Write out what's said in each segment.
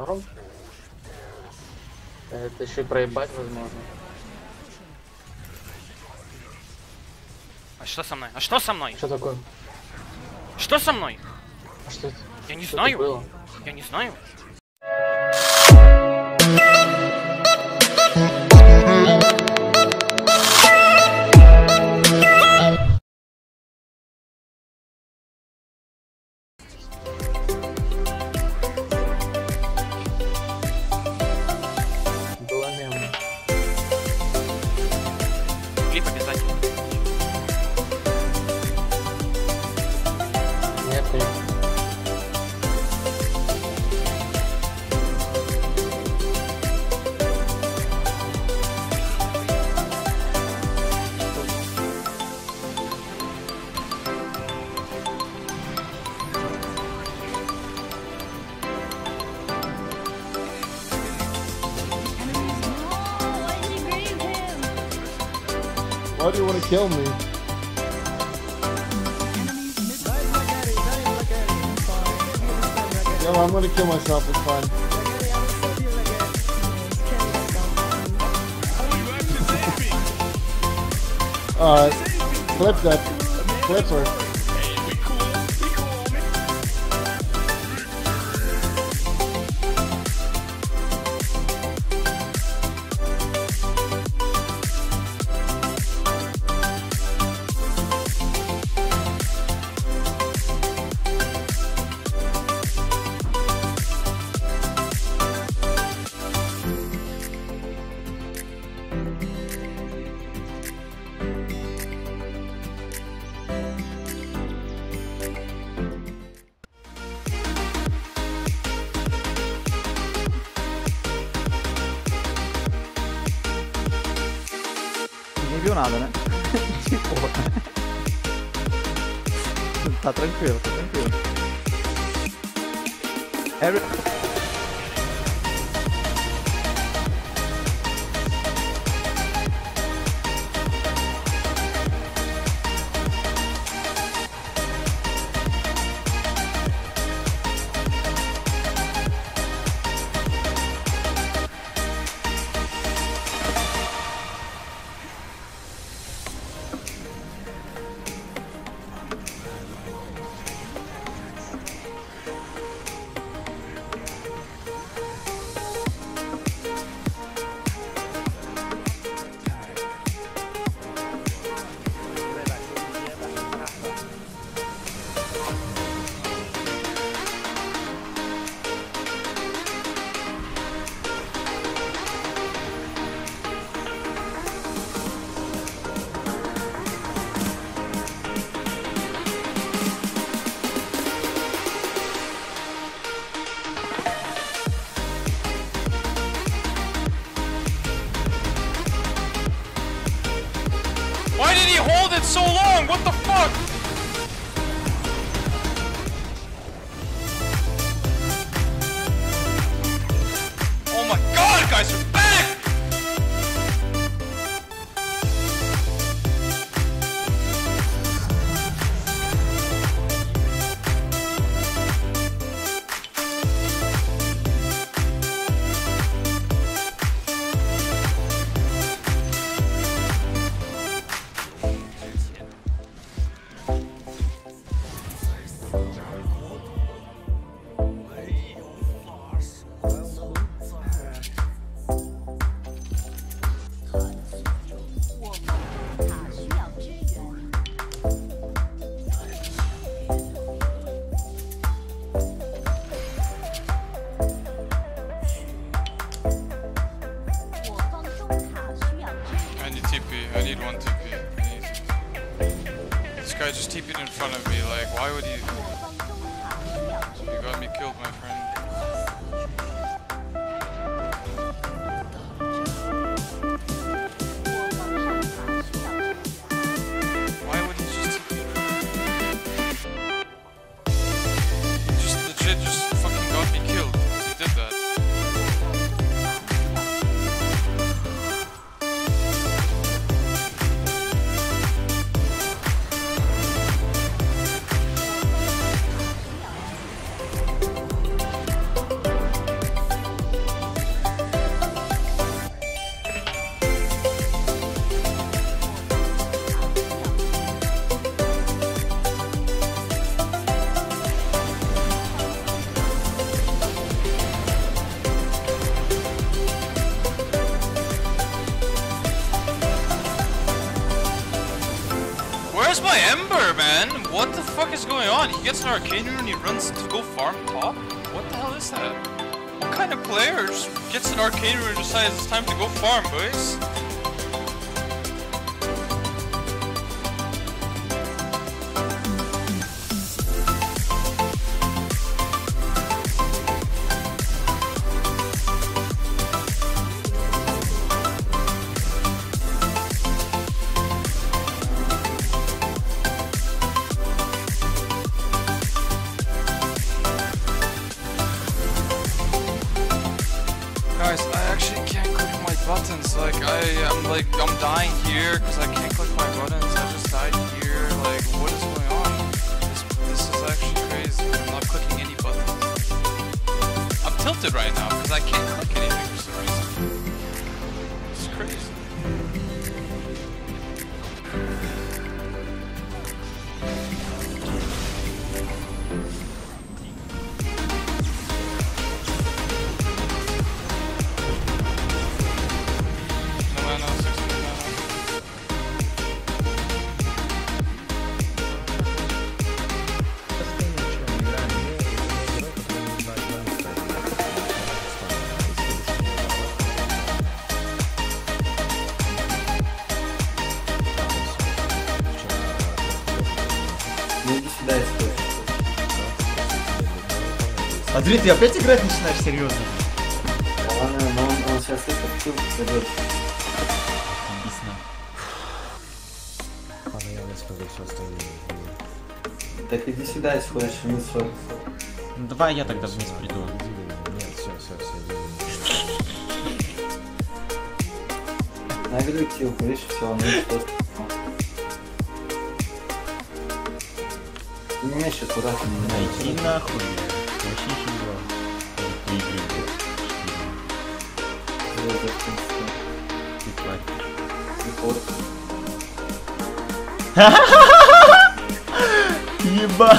Хорош. Это еще и проебать возможно. А что со мной? А что со мной? Что такое? Что со мной? А что это? Я не знаю. Я не знаю. Why do you want to kill me? Yo, I'm gonna kill myself, it's fine. Alright, clip that. Clip her. Nada, né? De boa. Tá tranquilo, tá tranquilo. Why did he hold it so long? What the fuck? Oh my god, guys are back! I need one TP. This guy just TP'd in front of me, like, why would you? You got me killed, my friend. Why would he just TP? He just legit just fucking got me killed because he did that. What the fuck is going on? He gets an arcane rune and he runs to go farm top? What the hell is that? What kind of player just gets an arcane rune and decides it's time to go farm, boys? I'm dying here because I can't click my buttons. I just died here. Like, what is going on? This is actually crazy. I'm not clicking any buttons. I'm tilted right now because I can't click anything for some reason. It's crazy. Андрей, ты опять играть начинаешь серьезно? Да ладно, но он сейчас это чувствует, серьезно. Объясняю. Ладно, я выскажу все остальное. Так иди сюда, если хочешь, вниз. Давай я тогда вниз приду. Нет, все. Нагрю тилку, видишь, все, он вниз. Не меня сейчас куда-то не найти. Нахуй. Ебать.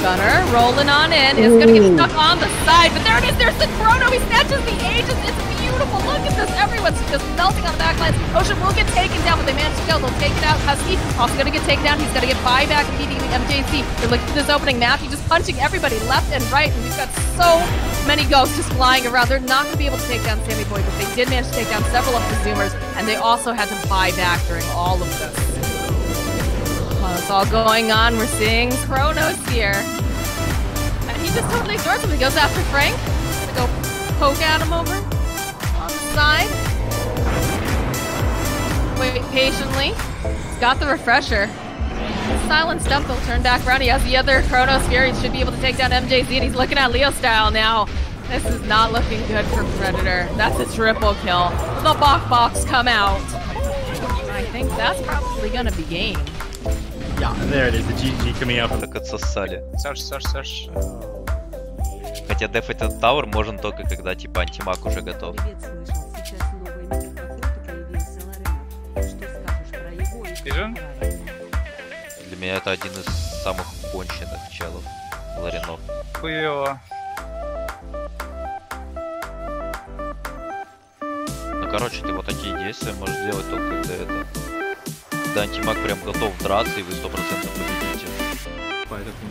Gunner rolling on in. It's gonna get stuck on the side, but there it is. There's the chrono. He snatches the ages. It's beautiful. Look at this. Everyone's just melting on the backlines. Ocean will get taken down, but they manage to kill. They'll take it out. Husky also gonna get taken down. He's gonna get buyback, beating the MJC. They're looking at this opening map. He's just punching everybody left and right, and we've got so many ghosts just flying around. They're not going to be able to take down Sammy Boy, but they did manage to take down several of the Zoomers, and they also had to buy back during all of this. While it's all going on, we're seeing Kronos here. And he just totally ignores him. He goes after Frank to go poke at him over on the side. Wait patiently. He's got the refresher. Silent stuff, they'll turn back around. He has the other Kronos here. He should be able to take down MJZ, and he's looking at Leo style now. This is not looking good for Predator. That's a triple kill. The box come out. I think that's probably gonna be game. Yeah, there it is, the GG coming up. Так отсосали. Серж. Хотя дефать этот тауэр можно только когда, типа, антимаг уже готов. Для меня это один из самых конченных челов Ларинов. Хуево. Ну короче, ты вот такие действия можешь делать только когда это. Когда антимаг прям готов драться, и вы 100% победите. Поэтому...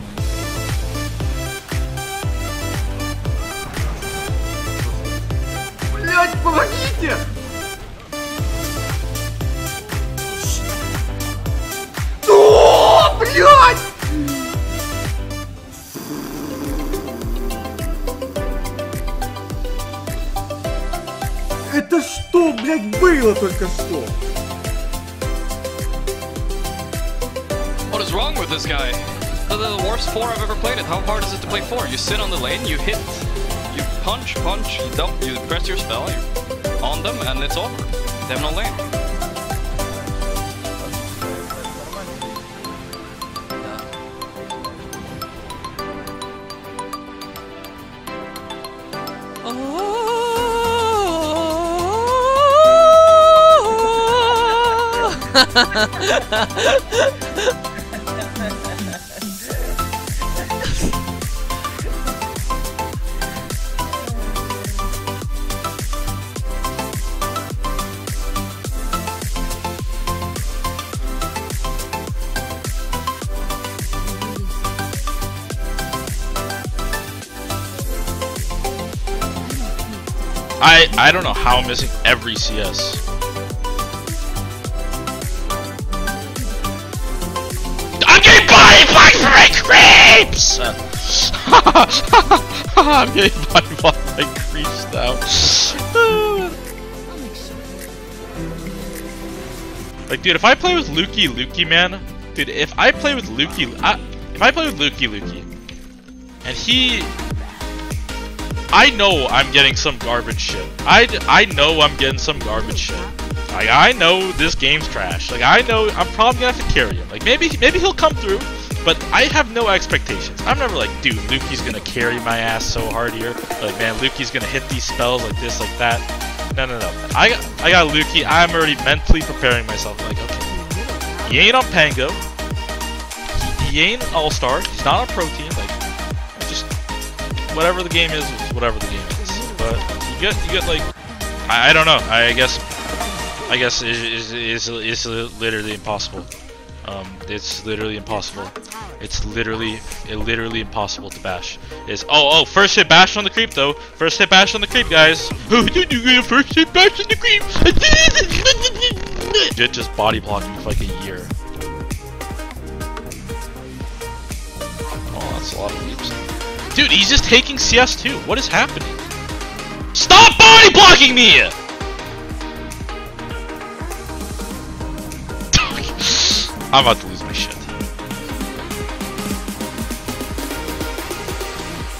Блять, помогите! Блять! Это что, блять, было только что? What is wrong with this guy? The worst four I've ever played it. How hard is it to play four? You sit on the lane, you hit, you punch, you dump, you press your spell, you're on them, and it's over. They have no lane. I don't know how I'm missing every CS. I'm getting body blocked for my creeps! I'm getting body blocked by creeps now. Like, dude, if I play with Lukey, man. Dude, if I play with Lukey, and he... I know I'm getting some garbage shit. I know I'm getting some garbage shit. Like, I know this game's trash. Like, I know I'm probably gonna have to carry him. Like, maybe he'll come through, but I have no expectations. I'm never like, dude, Lukey's gonna carry my ass so hard here. Like, man, Lukey's gonna hit these spells like this, like that. No. I got Lukey. I'm already mentally preparing myself. Like, okay, he ain't on Pango. He ain't an all-star. He's not on pro team. Like, whatever the game is, whatever the game is. But you get like, I don't know. I guess it's literally impossible. It's literally impossible. It's literally impossible to bash. It's oh, first hit bash on the creep though. First hit bash on the creep, guys. First hit bash on the creep. It just body blocked me for like a year. Oh, that's a lot of creeps. Dude, he's just taking CS2. What is happening? Stop body blocking me! I'm about to lose my shit.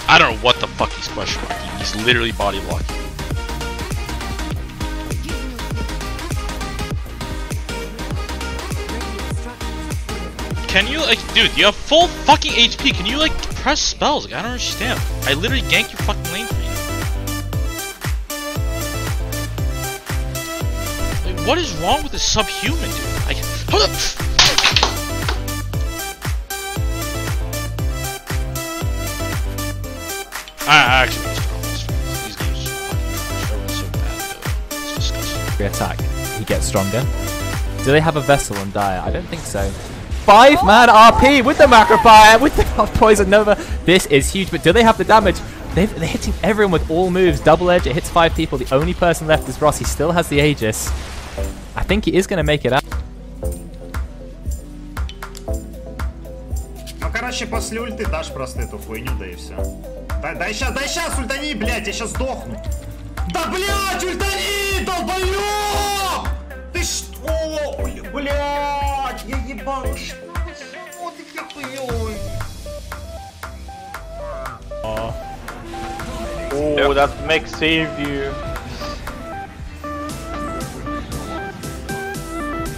I don't know what the fuck he's question marking. He's literally body blocking. Can you, like, dude, you have full fucking HP. Can you, like, press spells? Like, I don't understand. I literally gank your fucking lane for you. Like, what is wrong with this subhuman, dude? Like, hold up! I actually hate strong. These games are fucking so bad, though. It's disgusting. Attack. He gets stronger. Do they have a vessel on Dire? I don't think so. 5-man RP with the macro fire, with the poison nova. This is huge, but do they have the damage? They're hitting everyone with all moves. Double edge, it hits 5 people. The only person left is Ross. He still has the Aegis. I think he is going to make it out. Ну, короче, после ульты дашь просто эту хуйню, да и все. Дай сейчас, ультани, блядь, я сейчас сдохну. Да, блядь, ультани, долбоёб! Ты что, блядь? Я ебал, что ты хуёвый? Oh, that makes save you.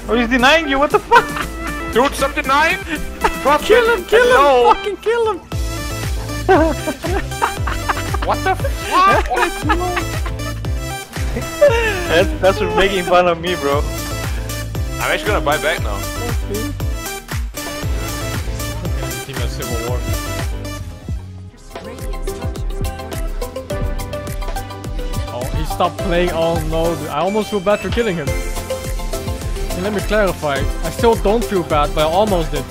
Oh, he's denying you, what the fuck? Dude, stop denying! Kill him! No. Fucking kill him! What the fuck? That's for making fun of me, bro. I'm actually gonna buy back now. Okay. Team has civil war. Oh, he stopped playing. Oh no, dude. I almost feel bad for killing him. And let me clarify, I still don't feel bad, but I almost did.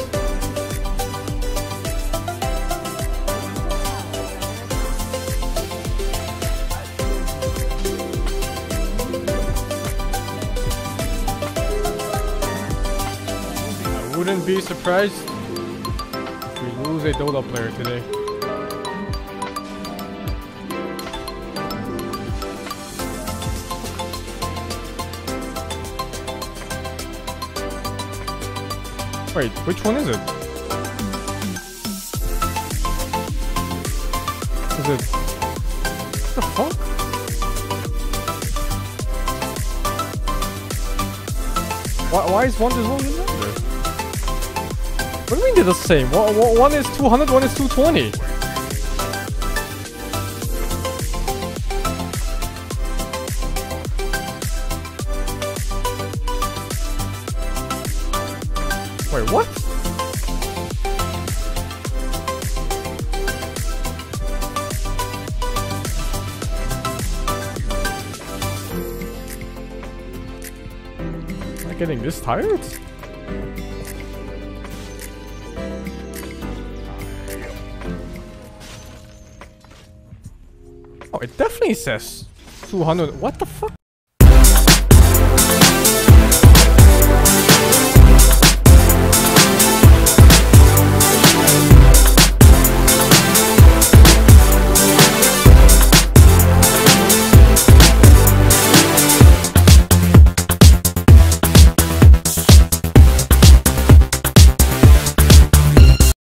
Wouldn't be surprised if we lose a Dota player today. Wait, which one is it? Is it... What the fuck? Why is one just one? What do you mean they're the same? One is 200, one is 220. Wait, what? Am I getting this tired? It definitely says 200. What the fuck?